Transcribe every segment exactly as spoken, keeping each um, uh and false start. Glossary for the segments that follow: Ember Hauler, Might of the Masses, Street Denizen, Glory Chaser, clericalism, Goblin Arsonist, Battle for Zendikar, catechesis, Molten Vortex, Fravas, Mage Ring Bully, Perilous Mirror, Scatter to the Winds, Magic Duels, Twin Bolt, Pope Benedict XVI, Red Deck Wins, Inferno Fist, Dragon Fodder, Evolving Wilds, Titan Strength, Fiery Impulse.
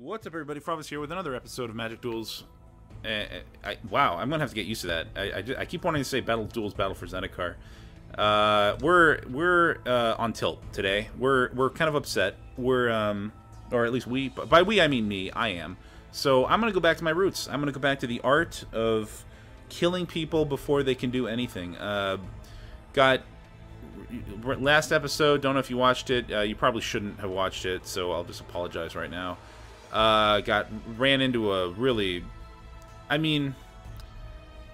What's up, everybody? Fravas here with another episode of Magic Duels. Uh, I, wow, I'm gonna have to get used to that. I, I, I keep wanting to say Battle Duels, Battle for Zendikar. Uh, we're we're uh, on tilt today. We're we're kind of upset. We're um, or at least we. By we, I mean me. I am. So I'm gonna go back to my roots. I'm gonna go back to the art of killing people before they can do anything. Uh, got. Last episode, don't know if you watched it. Uh, you probably shouldn't have watched it, so I'll just apologize right now. Uh, got ran into a really, I mean,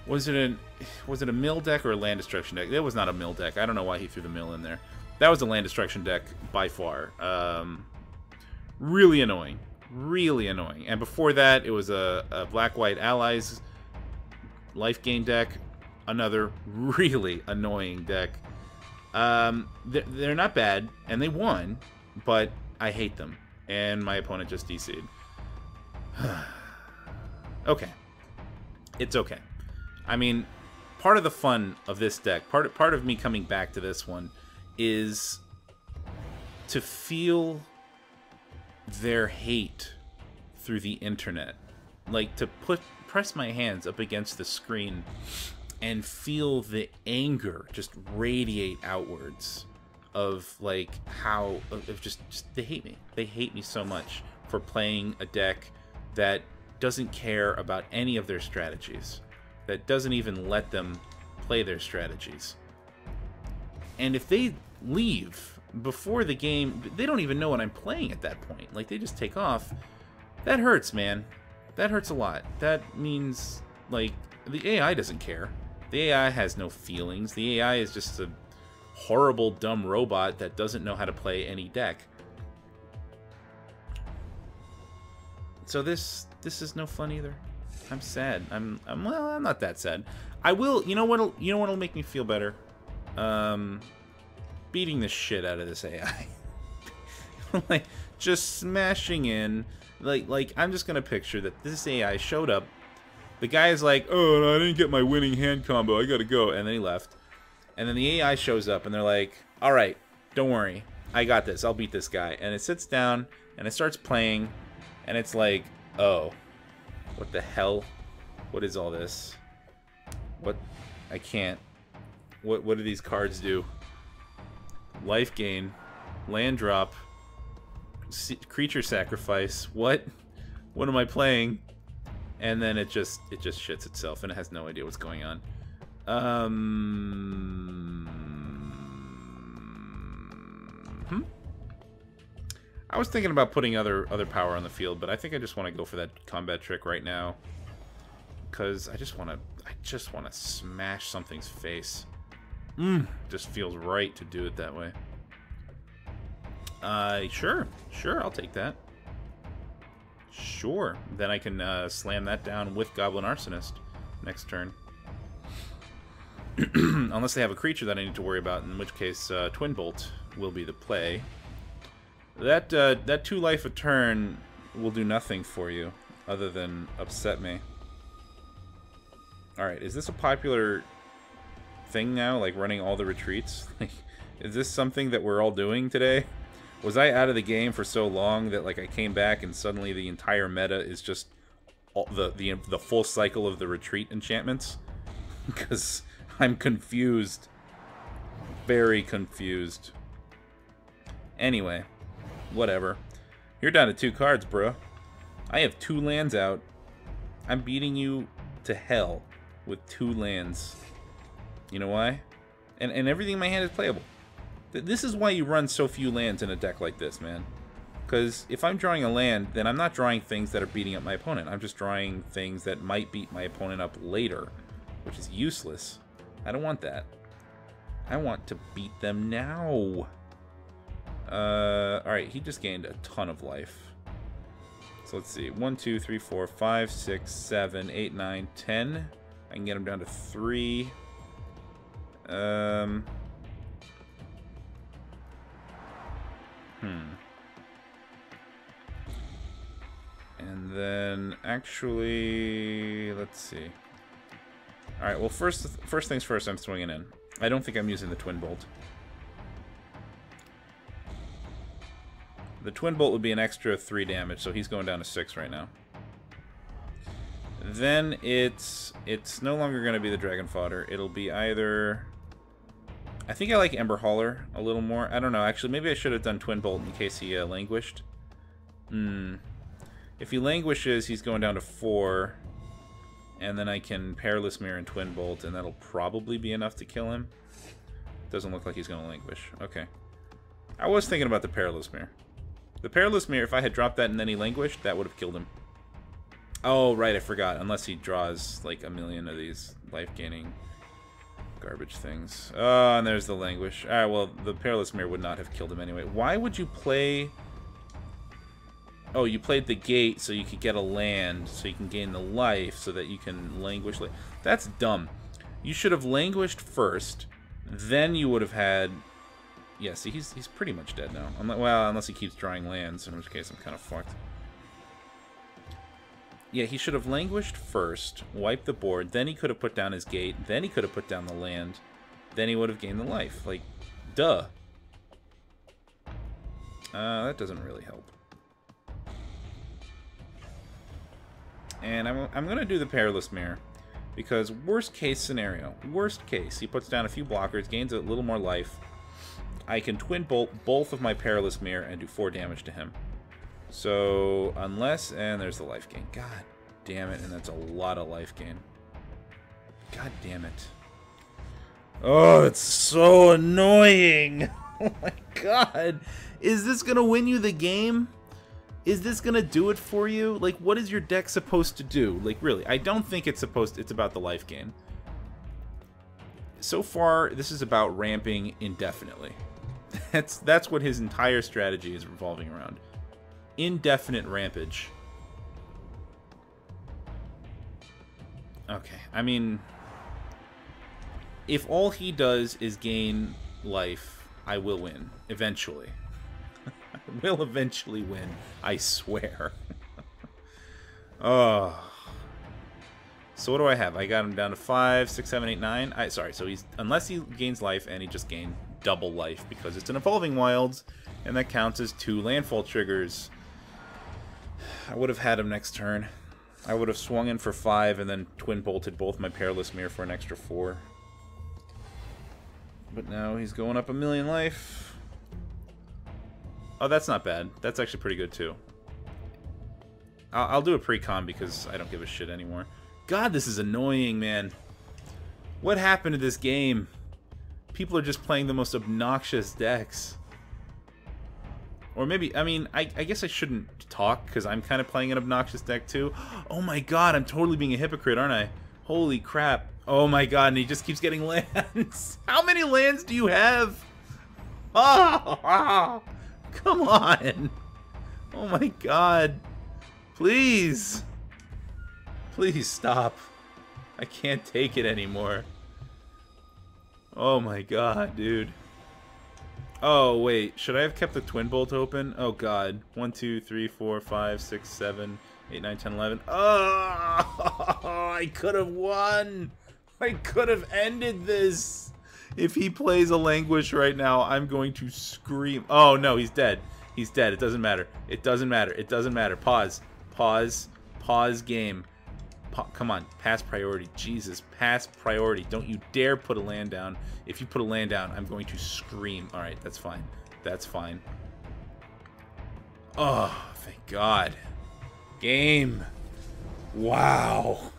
was it an was it a mill deck or a land destruction deck? It was not a mill deck. I don't know why he threw the mill in there. That was a land destruction deck by far. Um, really annoying, really annoying. And before that, it was a, a black white allies life gain deck. Another really annoying deck. Um, they're, they're not bad, and they won, but I hate them, and my opponent just D C'd. Okay. It's okay. I mean, part of the fun of this deck, part of, part of me coming back to this one, is to feel their hate through the internet. Like, to put press my hands up against the screen and feel the anger just radiate outwards of, like, how... Of just, just they hate me. They hate me so much for playing a deck that doesn't care about any of their strategies. That doesn't even let them play their strategies. And if they leave before the game... They don't even know what I'm playing at that point. Like, they just take off. That hurts, man. That hurts a lot. That means, like, the A I doesn't care. The A I has no feelings. The A I is just a horrible, dumb robot that doesn't know how to play any deck. So this this is no fun either. I'm sad. I'm I'm well. I'm not that sad. I will. You know what? You know what'll make me feel better? Um, beating the shit out of this A I. Like just smashing in. Like like I'm just gonna picture that this A I showed up. The guy is like, oh, no, I didn't get my winning hand combo. I gotta go. And then he left. And then the A I shows up, and they're like, all right, don't worry. I got this. I'll beat this guy. And it sits down, and it starts playing, and it's like, oh, what the hell? What is all this? What? I can't. What, what do these cards do? Life gain. Land drop. Creature sacrifice. What? What am I playing? And then it just it just shits itself, and it has no idea what's going on. Um, hmm? I was thinking about putting other other power on the field, but I think I just want to go for that combat trick right now, because I just want to I just want to smash something's face. Mm, just feels right to do it that way. Uh, sure, sure, I'll take that. Sure. Then I can uh, slam that down with Goblin Arsonist next turn. Unless they have a creature that I need to worry about, in which case uh, Twin Bolt will be the play. That uh, that two life a turn will do nothing for you, other than upset me. All right, is this a popular thing now? Like running all the retreats? Like, is this something that we're all doing today? Was I out of the game for so long that, like, I came back and suddenly the entire meta is just all the the the full cycle of the retreat enchantments? Because I'm confused, very confused. Anyway, whatever. You're down to two cards, bro. I have two lands out. I'm beating you to hell with two lands. You know why? And and everything in my hand is playable. This is why you run so few lands in a deck like this, man. Because if I'm drawing a land, then I'm not drawing things that are beating up my opponent. I'm just drawing things that might beat my opponent up later, which is useless. I don't want that. I want to beat them now. Uh, Alright, he just gained a ton of life. So let's see. one, two, three, four, five, six, seven, eight, nine, ten. I can get him down to three. Um... Hmm. And then, actually, let's see. All right. Well, first, first things first. I'm swinging in. I don't think I'm using the Twin Bolt. The Twin Bolt would be an extra three damage, so he's going down to six right now. Then it's it's no longer going to be the Dragon Fodder. It'll be either... I think I like Ember Hauler a little more. I don't know. Actually, maybe I should have done Twin Bolt in case he uh, languished. Hmm. If he languishes, he's going down to four. And then I can Perilous Mirror and Twin Bolt, and that'll probably be enough to kill him. Doesn't look like he's going to languish. Okay. I was thinking about the Perilous Mirror. The Perilous Mirror, if I had dropped that and then he languished, that would have killed him. Oh, right, I forgot. Unless he draws, like, a million of these life-gaining garbage things. Oh, and there's the languish. Alright, well, the Perilous Mirror would not have killed him anyway. Why would you play... Oh, you played the gate so you could get a land, so you can gain the life, so that you can languish. That's dumb. You should have languished first, then you would have had... Yeah, see, he's, he's pretty much dead now. Unless, well, unless he keeps drawing lands, in which case I'm kind of fucked. Yeah, he should have languished first, wiped the board, then he could have put down his gate, then he could have put down the land, then he would have gained the life. Like, duh. Uh, that doesn't really help. And I'm, I'm going to do the Perilous Mirror, because worst case scenario, worst case, he puts down a few blockers, gains a little more life. I can Twin Bolt both of my Perilous Mirror and do four damage to him. So, unless, and there's the life gain. God damn it, and that's a lot of life gain. God damn it. Oh, it's so annoying. Oh my god. Is this going to win you the game? Is this going to do it for you? Like, what is your deck supposed to do? Like, really, I don't think it's supposed to, it's about the life gain. So far, this is about ramping indefinitely. That's, that's what his entire strategy is revolving around. Indefinite rampage. Okay, I mean, if all he does is gain life, I will win eventually. I will eventually win, I swear. Oh. So what do I have? I got him down to five, six, seven, eight, nine. I sorry, so he's unless he gains life, and he just gained double life because it's an Evolving Wilds, and that counts as two landfall triggers. I would have had him next turn. I would have swung in for five and then Twin Bolted both my Perilous Mirror for an extra four. But now he's going up a million life. Oh, that's not bad. That's actually pretty good, too. I'll, I'll do a pre-con because I don't give a shit anymore. God, this is annoying, man. What happened to this game? People are just playing the most obnoxious decks. Or maybe, I mean, I, I guess I shouldn't talk, because I'm kind of playing an obnoxious deck, too. Oh my god, I'm totally being a hypocrite, aren't I? Holy crap. Oh my god, and he just keeps getting lands. How many lands do you have? Oh, oh, come on. Oh my god. Please. Please stop. I can't take it anymore. Oh my god, dude. Oh, wait. Should I have kept the Twin Bolt open? Oh, god. one, two, three, four, five, six, seven, eight, nine, ten, eleven. Oh, I could have won. I could have ended this. If he plays a Languish right now, I'm going to scream. Oh, no, he's dead. He's dead. It doesn't matter. It doesn't matter. It doesn't matter. Pause. Pause. Pause game. Pa- Come on. Pass priority. Jesus. Pass priority. Don't you dare put a land down. If you put a land down, I'm going to scream. Alright, that's fine. That's fine. Oh, thank God. Game. Wow.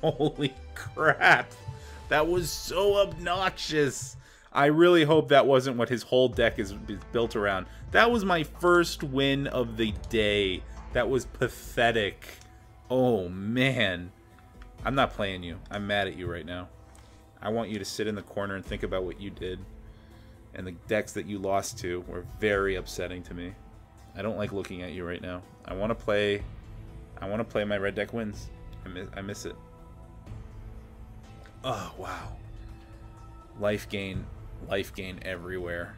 Holy crap. That was so obnoxious. I really hope that wasn't what his whole deck is built around. That was my first win of the day. That was pathetic. Oh, man. I'm not playing you. I'm mad at you right now. I want you to sit in the corner and think about what you did. And the decks that you lost to were very upsetting to me. I don't like looking at you right now. I want to play... I want to play my Red Deck Wins. I miss, I miss it. Oh, wow. Life gain. Life gain everywhere.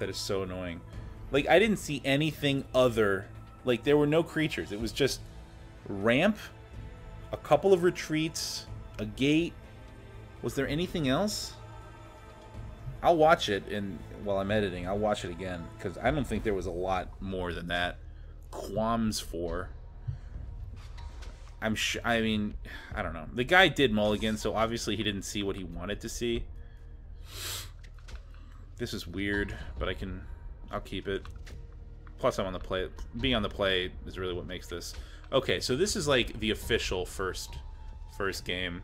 That is so annoying. Like, I didn't see anything other... Like, there were no creatures. It was just ramp, a couple of retreats, a gate... Was there anything else? I'll watch it in while I'm editing. I'll watch it again because I don't think there was a lot more than that. Qualms for. I'm sh I mean, I don't know. The guy did mulligan, so obviously he didn't see what he wanted to see. This is weird, but I can. I'll keep it. Plus, I'm on the play. Being on the play is really what makes this. Okay, so this is like the official first, first game.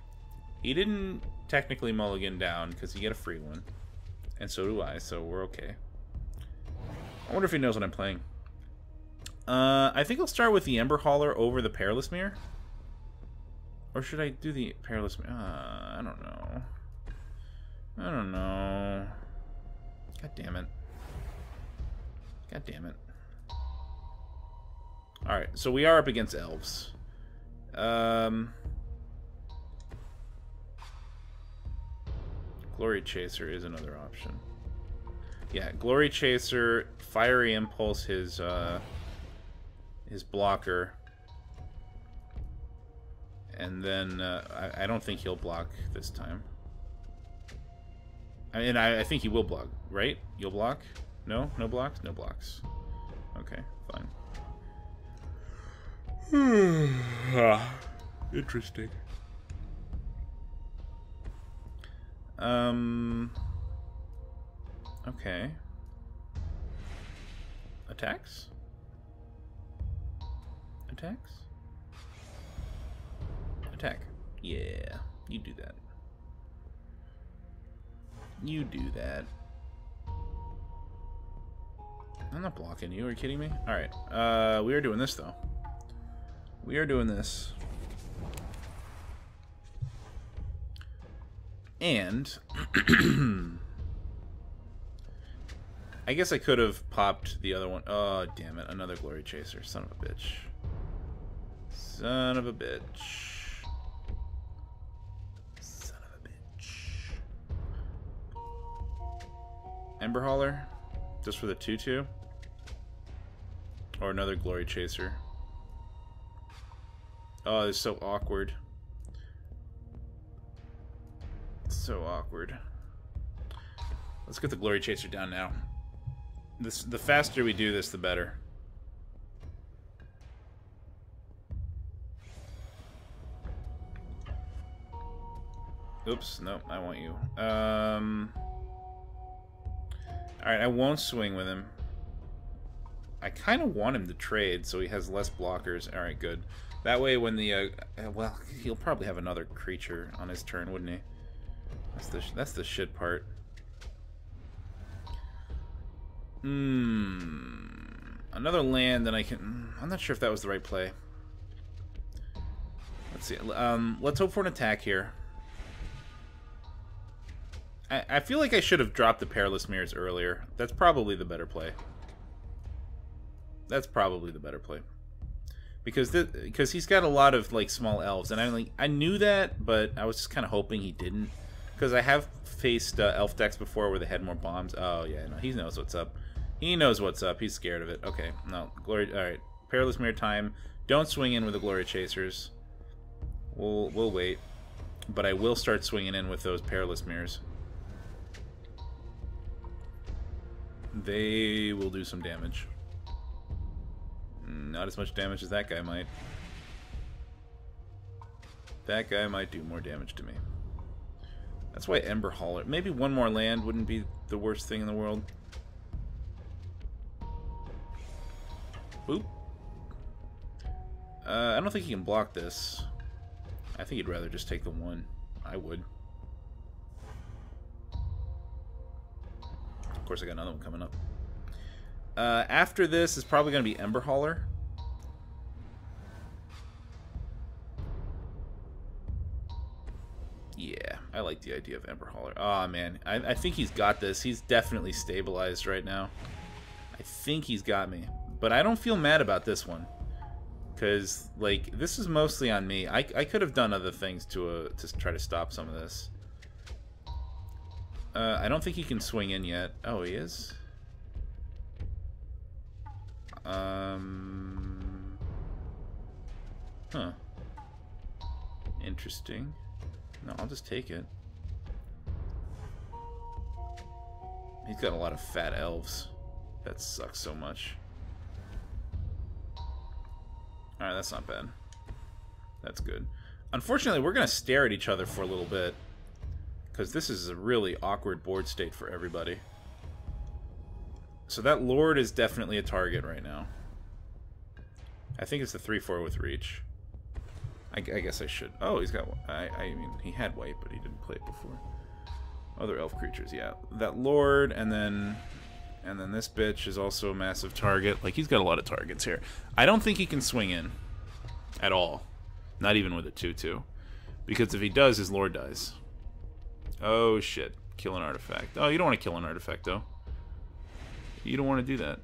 He didn't technically mulligan down because he got a free one, and so do I. So we're okay. I wonder if he knows what I'm playing. Uh, I think I'll start with the Ember Hauler over the Perilous Mirror. Or should I do the Perilous Mirror? Uh, I don't know. I don't know. God damn it. God damn it. Alright, so we are up against elves. Um, Glory Chaser is another option. Yeah, Glory Chaser, Fiery Impulse, his... Uh, his blocker, and then uh, I, I don't think he'll block this time. I mean, I, I think he will block, right? You'll block? No? No blocks? No blocks. Okay, fine. ah, interesting. Um. Okay. Attacks? Attacks? Attack. Yeah, you do that. You do that. I'm not blocking you, are you kidding me? Alright, uh, we are doing this though. We are doing this. And I guess I could have popped the other one. Oh, damn it, another Glory Chaser, son of a bitch. Son of a bitch. Son of a bitch. Ember Hauler? Just for the two two? Or another Glory Chaser? Oh, it's so awkward. So awkward. Let's get the Glory Chaser down now. This, the faster we do this, the better. Oops, no, I want you. Um, Alright, I won't swing with him. I kind of want him to trade so he has less blockers. Alright, good. That way when the... Uh, well, he'll probably have another creature on his turn, wouldn't he? That's the, that's the shit part. Hmm. Another land that I can... I'm not sure if that was the right play. Let's see. Um, let's hope for an attack here. I feel like I should have dropped the Perilous Mirrors earlier. That's probably the better play. That's probably the better play. Because the, because he's got a lot of like small elves, and I like I knew that, but I was just kind of hoping he didn't. Because I have faced uh, elf decks before where they had more bombs. Oh yeah, no, he knows what's up. He knows what's up. He's scared of it. Okay, no glory. All right, Perilous Mirror time. Don't swing in with the Glory Chasers. We'll we'll wait, but I will start swinging in with those Perilous Mirrors. They will do some damage. Not as much damage as that guy might. That guy might do more damage to me. That's why Ember Hauler... Maybe one more land wouldn't be the worst thing in the world. Boop. Uh, I don't think he can block this. I think he'd rather just take the one. I would. Of course, I got another one coming up. Uh, after this is probably going to be Ember Hauler. Yeah, I like the idea of Ember Hauler. Oh man, I, I think he's got this. He's definitely stabilized right now. I think he's got me, but I don't feel mad about this one because like this is mostly on me. I, I could have done other things to uh, to try to stop some of this. Uh, I don't think he can swing in yet. Oh, he is? Um... Huh. Interesting. No, I'll just take it. He's got a lot of fat elves. That sucks so much. Alright, that's not bad. That's good. Unfortunately, we're going to stare at each other for a little bit, because this is a really awkward board state for everybody. So that Lord is definitely a target right now. I think it's the three four with reach. I, I guess I should. Oh, he's got one. I, I mean, he had white, but he didn't play it before. Other elf creatures, yeah. That Lord, and then... And then this bitch is also a massive target. Like, he's got a lot of targets here. I don't think he can swing in. At all. Not even with a two two. Because if he does, his Lord dies. Oh, shit. Kill an artifact. Oh, you don't want to kill an artifact, though. You don't want to do that.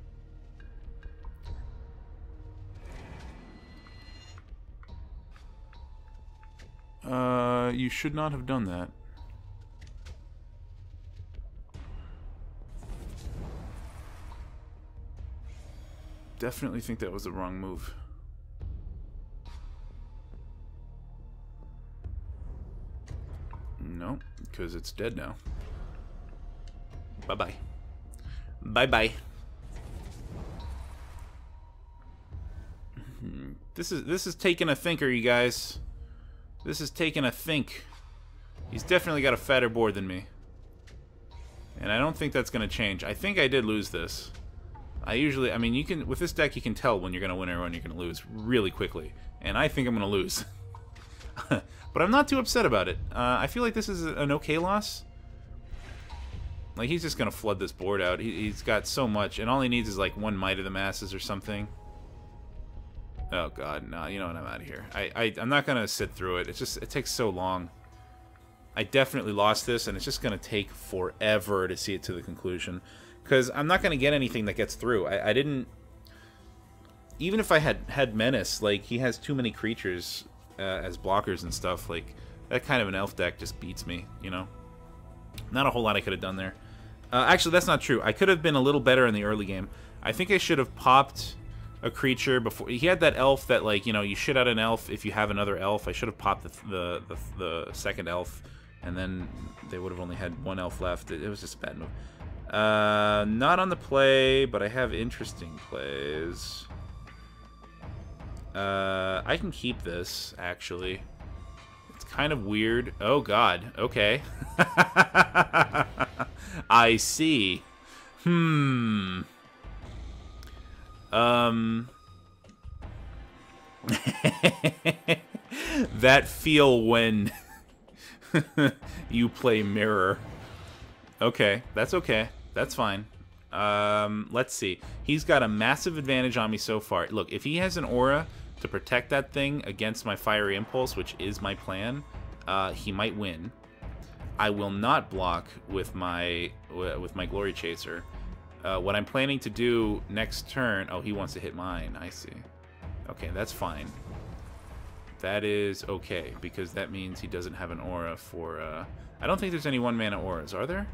Uh, you should not have done that. Definitely think that was the wrong move. No, because it's dead now. Bye-bye. Bye-bye. This is this is taking a thinker, you guys. This is taking a think. He's definitely got a fatter board than me. And I don't think that's going to change. I think I did lose this. I usually, I mean, you can, with this deck, you can tell when you're going to win or when you're going to lose really quickly. And I think I'm going to lose. But I'm not too upset about it. Uh, I feel like this is an okay loss. Like, he's just going to flood this board out. He, he's got so much, and all he needs is, like, one Might of the Masses or something. Oh, God, no, you know what, I'm out of here. I, I, I'm not going to sit through it. It's just, it takes so long. I definitely lost this, and it's just going to take forever to see it to the conclusion. Because I'm not going to get anything that gets through. I, I didn't... Even if I had, had Menace, like, he has too many creatures uh, as blockers and stuff. Like, that kind of an elf deck just beats me, you know? Not a whole lot I could have done there. Uh, actually, that's not true. I could have been a little better in the early game. I think I should have popped a creature before... He had that elf that, like, you know, you shit out an elf if you have another elf. I should have popped the, the, the, the second elf, and then they would have only had one elf left. It, it was just a bad move. Uh, not on the play, but I have interesting plays. Uh, I can keep this, actually. It's kind of weird. Oh, God. Okay. I see. Hmm. Um... That feel when you play Mirror. Okay, that's okay. That's fine. Um, let's see. He's got a massive advantage on me so far. Look, if he has an aura to protect that thing against my Fiery Impulse, which is my plan, uh, he might win. I will not block with my with my Glory Chaser. Uh, what I'm planning to do next turn... Oh, he wants to hit mine. I see. Okay, that's fine. That is okay, because that means he doesn't have an aura for... Uh... I don't think there's any one-mana auras, are there?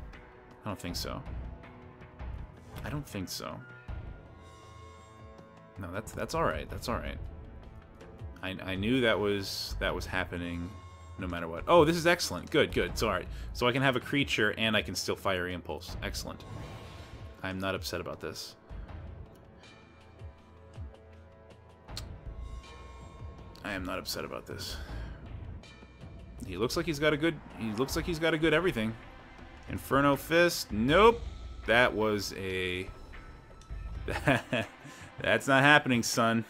I don't think so. I don't think so. No, that's that's all right. That's all right. I I knew that was that was happening, no matter what. Oh, this is excellent. Good, good. So all right. So I can have a creature and I can still Fiery Impulse. Excellent. I'm not upset about this. I am not upset about this. He looks like he's got a good. He looks like he's got a good everything. Inferno Fist. Nope. That was a... That's not happening, son.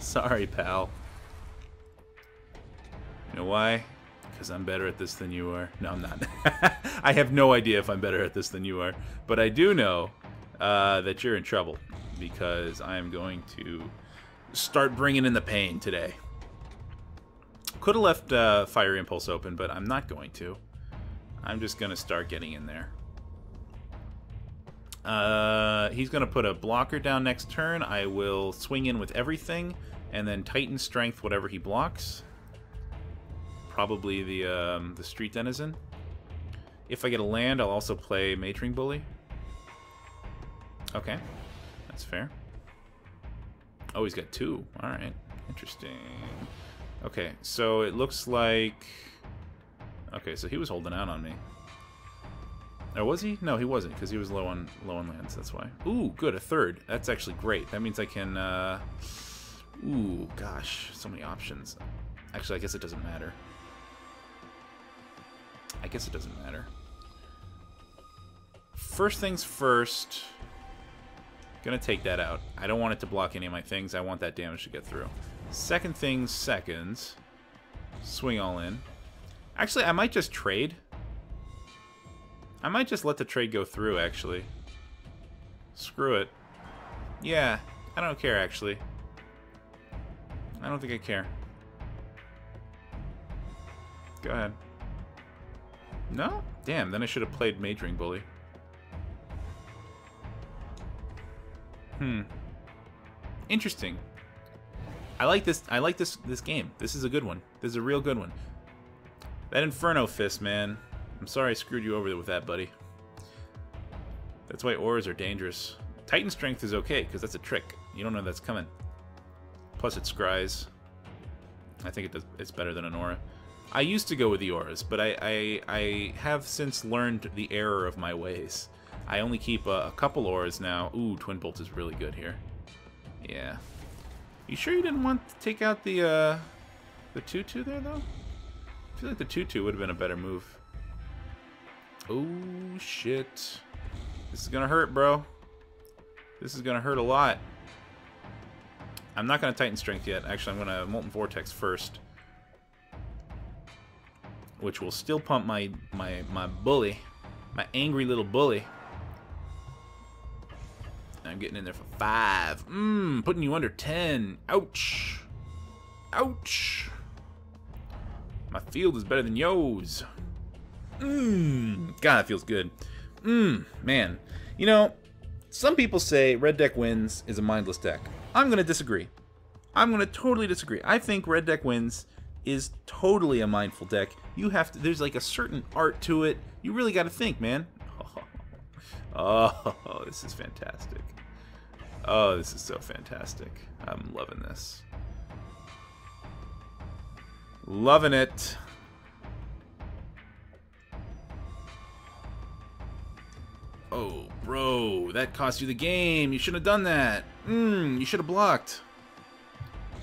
Sorry, pal. You know why? Because I'm better at this than you are. No, I'm not. I have no idea if I'm better at this than you are. But I do know uh, that you're in trouble. Because I'm going to start bringing in the pain today. Could have left uh, Fiery Impulse open, but I'm not going to. I'm just going to start getting in there. Uh, he's going to put a blocker down next turn. I will swing in with everything, and then Titan Strength whatever he blocks. Probably the um, the Street Denizen. If I get a land, I'll also play Mage Ring Bully. Okay, that's fair. Oh, he's got two. All right, interesting. Okay, so it looks like... Okay, so he was holding out on me. Oh, was he? No, he wasn't, because he was low on low on lands, that's why. Ooh, good, a third. That's actually great. That means I can... Uh... Ooh, gosh, so many options. Actually, I guess it doesn't matter. I guess it doesn't matter. First things first. Gonna take that out. I don't want it to block any of my things. I want that damage to get through. Second things second. Swing all in. Actually, I might just trade. I might just let the trade go through, actually. Screw it. Yeah, I don't care, actually. I don't think I care. Go ahead. No? Damn, then I should have played Mage Ring Bully. Hmm. Interesting. I like this I like this this game. This is a good one. This is a real good one. That Inferno Fist, man. I'm sorry I screwed you over with that, buddy. That's why auras are dangerous. Titan Strength is okay, because that's a trick. You don't know that's coming. Plus it scries. I think it does, it's better than an aura. I used to go with the auras, but I, I, I have since learned the error of my ways. I only keep a, a couple auras now. Ooh, Twin Bolt is really good here. Yeah. You sure you didn't want to take out the uh, the two two there, though? I feel like the two two would have been a better move. Oh, shit. This is going to hurt, bro. This is going to hurt a lot. I'm not going to Titan Strength yet. Actually, I'm going to Molten Vortex first. Which will still pump my, my, my bully. My angry little bully. I'm getting in there for five. Mmm, putting you under ten. Ouch. Ouch. My field is better than yours. Mmm. God, that feels good. Mmm, man. You know, some people say Red Deck Wins is a mindless deck. I'm going to disagree. I'm going to totally disagree. I think Red Deck Wins is totally a mindful deck. You have to, there's like a certain art to it. You really got to think, man. Oh, oh, this is fantastic. Oh, this is so fantastic. I'm loving this. Loving it. Oh, bro, that cost you the game. You shouldn't have done that. Mmm, you should have blocked.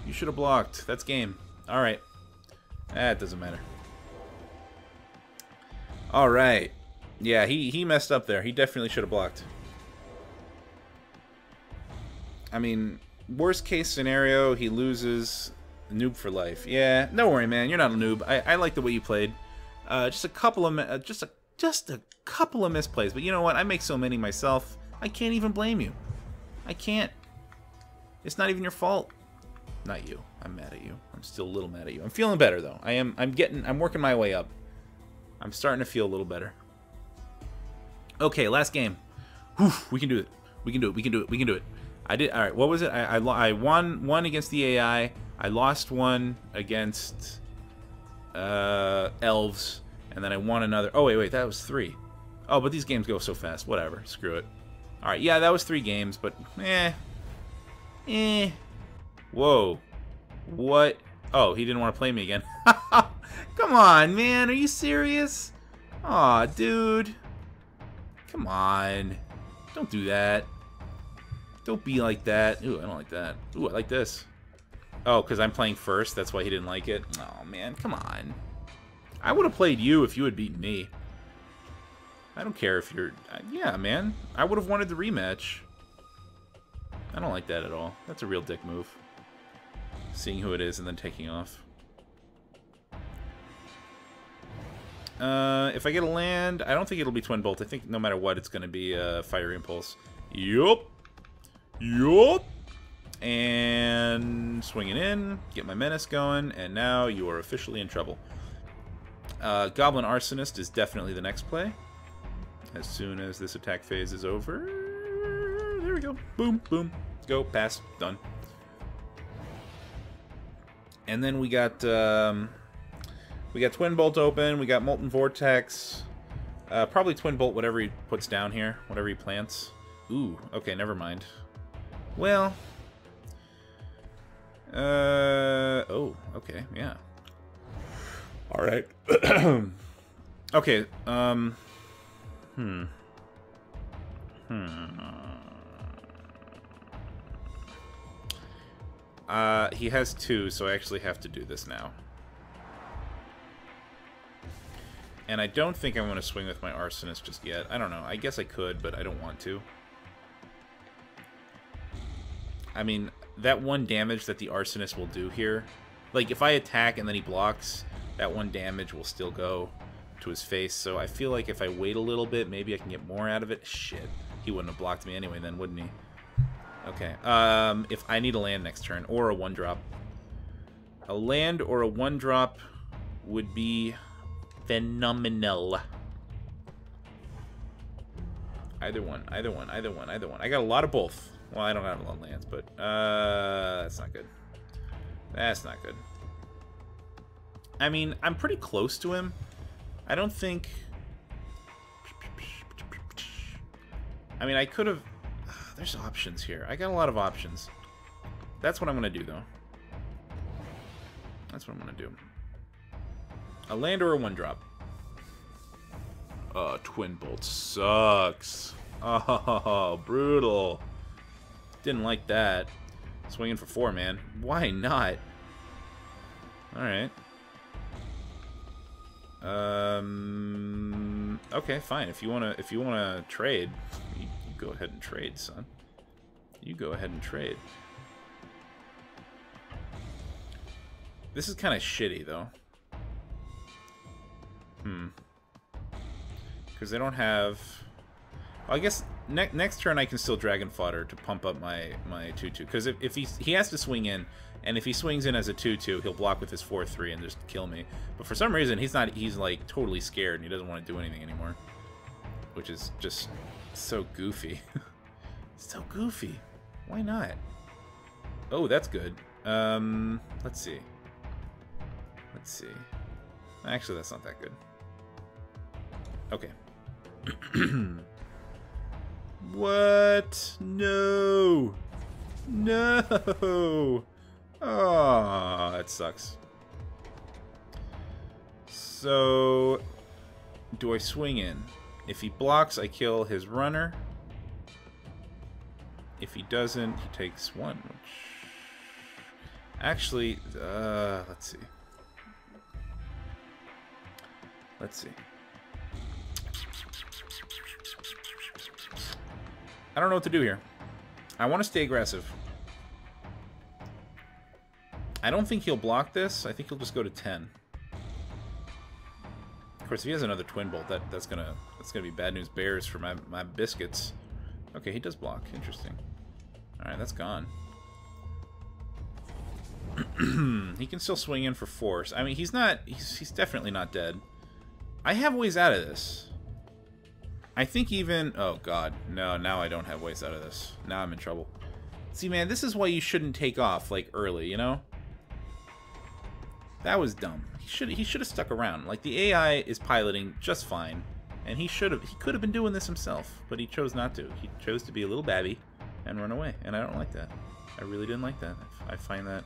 You should have blocked. That's game. All right. That doesn't matter. All right. Yeah, he, he messed up there. He definitely should have blocked. I mean, worst case scenario, he loses. Noob for life. Yeah, don't worry, man. You're not a noob. I, I like the way you played. Uh, just a couple of uh, just a just a couple of misplays, but you know what? I make so many myself. I can't even blame you. I can't. It's not even your fault. Not you. I'm mad at you. I'm still a little mad at you. I'm feeling better though. I am. I'm getting. I'm working my way up. I'm starting to feel a little better. Okay, last game. Whew, we can do it. We can do it. We can do it. We can do it. I did. All right. What was it? I I, I won one against the A I. I lost one against uh, elves, and then I won another. Oh wait, wait, that was three. Oh, but these games go so fast. Whatever. Screw it. All right. Yeah, that was three games, but eh, eh. Whoa. What? Oh, he didn't want to play me again. Come on, man. Are you serious? Aw, dude. Come on. Don't do that. Don't be like that. Ooh, I don't like that. Ooh, I like this. Oh, because I'm playing first. That's why he didn't like it. Oh, man. Come on. I would have played you if you had beaten me. I don't care if you're... Yeah, man. I would have wanted the rematch. I don't like that at all. That's a real dick move. Seeing who it is and then taking off. Uh, if I get a land, I don't think it'll be Twin Bolt. I think no matter what, it's going to be uh, Fiery Impulse. Yup. Yup. And swing it in, get my menace going, and now you are officially in trouble. Uh, Goblin Arsonist is definitely the next play. As soon as this attack phase is over, there we go. Boom, boom, go, pass, done. And then we got um, we got Twin Bolt open, we got Molten Vortex, uh, probably Twin Bolt, whatever he puts down here, whatever he plants. Ooh, okay, never mind. Well. Uh, oh, okay, yeah. Alright. Okay, um, Hmm. Hmm. Uh, he has two, so I actually have to do this now. And I don't think I want to swing with my Arsonist just yet. I don't know. I guess I could, but I don't want to. I mean, that one damage that the Arsonist will do here... Like, if I attack and then he blocks, that one damage will still go to his face. So I feel like if I wait a little bit, maybe I can get more out of it. Shit. He wouldn't have blocked me anyway then, wouldn't he? Okay. Um, if I need a land next turn, or a one-drop. A land or a one-drop would be... phenomenal. Either one, either one, either one, either one. I got a lot of both. Well, I don't have a lot of lands, but uh, that's not good. That's not good. I mean, I'm pretty close to him. I don't think... I mean, I could have... There's options here. I got a lot of options. That's what I'm going to do, though. That's what I'm going to do. A land or a one-drop? Oh, Twin Bolt sucks. Oh, brutal. Didn't like that. Swinging for four, man. Why not? Alright. Um. Okay, fine. If you wanna, if you wanna trade, you, you go ahead and trade, son. You go ahead and trade. This is kind of shitty, though. Hmm. Because they don't have... Well, I guess ne next turn I can still Dragon Fodder to pump up my my two two. Because if, if he, he has to swing in, and if he swings in as a two two, he'll block with his four three and just kill me. But for some reason, he's not he's like totally scared and he doesn't want to do anything anymore. Which is just so goofy. So goofy. Why not? Oh, that's good. Um, let's see. Let's see. Actually, that's not that good. Okay. What? No. No. Ah, that sucks. So, do I swing in? If he blocks, I kill his runner. If he doesn't, he takes one. Which... Actually, uh, let's see. Let's see. I don't know what to do here. I want to stay aggressive. I don't think he'll block this. I think he'll just go to ten. Of course, if he has another Twin Bolt, that that's gonna that's gonna be bad news bears for my my biscuits. Okay, he does block. Interesting. All right, that's gone. He can still swing in for force. I mean, he's not. He's he's definitely not dead. I have ways out of this. I think even... Oh, God. No, now I don't have ways out of this. Now I'm in trouble. See, man, this is why you shouldn't take off, like, early, you know? That was dumb. He should he should have stuck around. Like, the A I is piloting just fine. And he should have... He could have been doing this himself, but he chose not to. He chose to be a little babby and run away. And I don't like that. I really didn't like that. I find that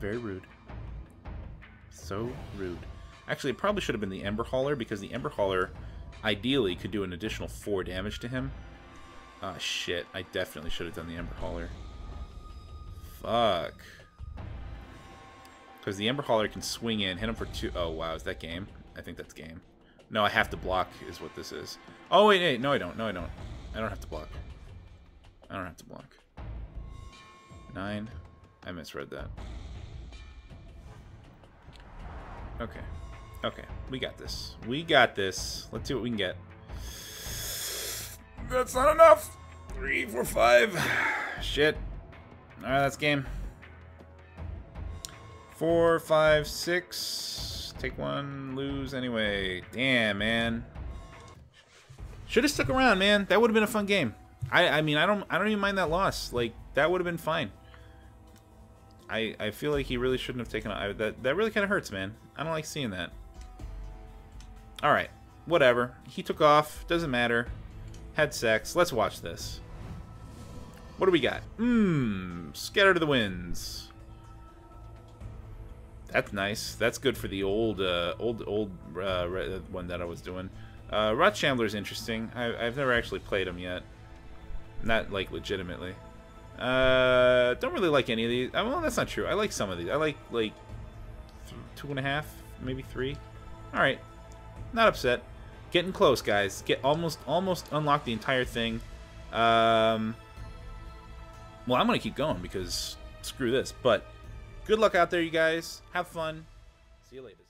very rude. So rude. Actually, it probably should have been the Ember Hauler, because the Ember Hauler ideally could do an additional four damage to him. Ah, oh, shit. I definitely should have done the Ember Hauler. Fuck. Because the Ember Hauler can swing in, hit him for two... Oh, wow. Is that game? I think that's game. No, I have to block is what this is. Oh, wait, wait. No, I don't. No, I don't. I don't have to block. I don't have to block. Nine. I misread that. Okay. Okay, we got this. We got this. Let's see what we can get. That's not enough! Three, four, five. Shit. Alright, that's game. Four, five, six. Take one, lose anyway. Damn, man. Should have stuck around, man. That would have been a fun game. I, I mean, I don't, I don't even mind that loss. Like, that would have been fine. I, I feel like he really shouldn't have taken a, that. That really kind of hurts, man. I don't like seeing that. Alright, whatever. He took off. Doesn't matter. Had sex. Let's watch this. What do we got? Mmm. Scatter to the Winds. That's nice. That's good for the old, uh, old, old uh, one that I was doing. Uh, Rot Shambler's interesting. I, I've never actually played him yet. Not, like, legitimately. Uh, don't really like any of these. I, well, that's not true. I like some of these. I like, like, th two and a half, maybe three. All right. Not upset. Getting close, guys. Get almost, almost unlock the entire thing. Um, well, I'm going to keep going because screw this. But good luck out there, you guys. Have fun. See you later.